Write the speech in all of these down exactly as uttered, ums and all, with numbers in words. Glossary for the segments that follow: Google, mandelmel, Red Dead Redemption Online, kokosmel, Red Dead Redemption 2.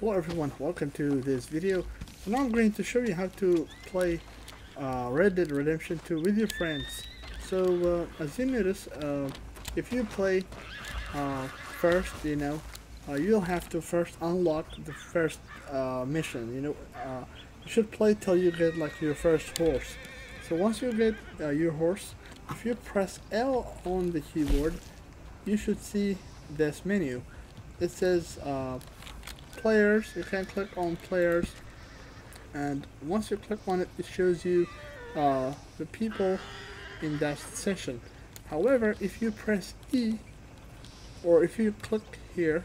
Hello everyone, welcome to this video. So now I'm going to show you how to play uh, Red Dead Redemption two with your friends. So uh, as you notice, uh, if you play uh, first, you know, uh, you'll have to first unlock the first uh, mission. You know, uh, you should play till you get like your first horse. So once you get uh, your horse, if you press L on the keyboard, you should see this menu. It says uh, players. You can click on players, and once you click on it, it shows you uh, the people in that session. However, if you press E, or if you click here,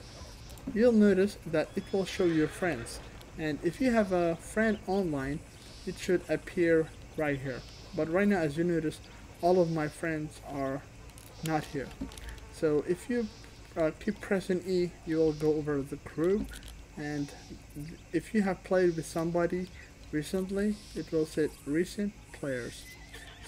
you'll notice that it will show your friends, and if you have a friend online, it should appear right here. But right now, as you notice, all of my friends are not here. So if you Uh, keep pressing E, you will go over the crew, and if you have played with somebody recently, it will say recent players.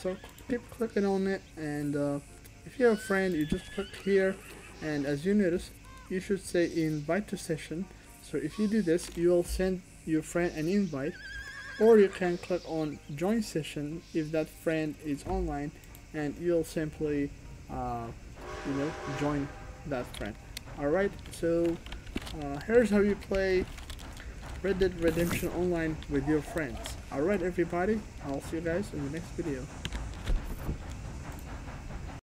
So keep clicking on it, and uh, if you have a friend, you just click here, and as you notice, you should say invite to session. So if you do this, you will send your friend an invite, or you can click on join session if that friend is online, and you'll simply uh, you know, join that friend. Alright, so uh, here's how you play Red Dead Redemption Online with your friends. Alright everybody, I'll see you guys in the next video.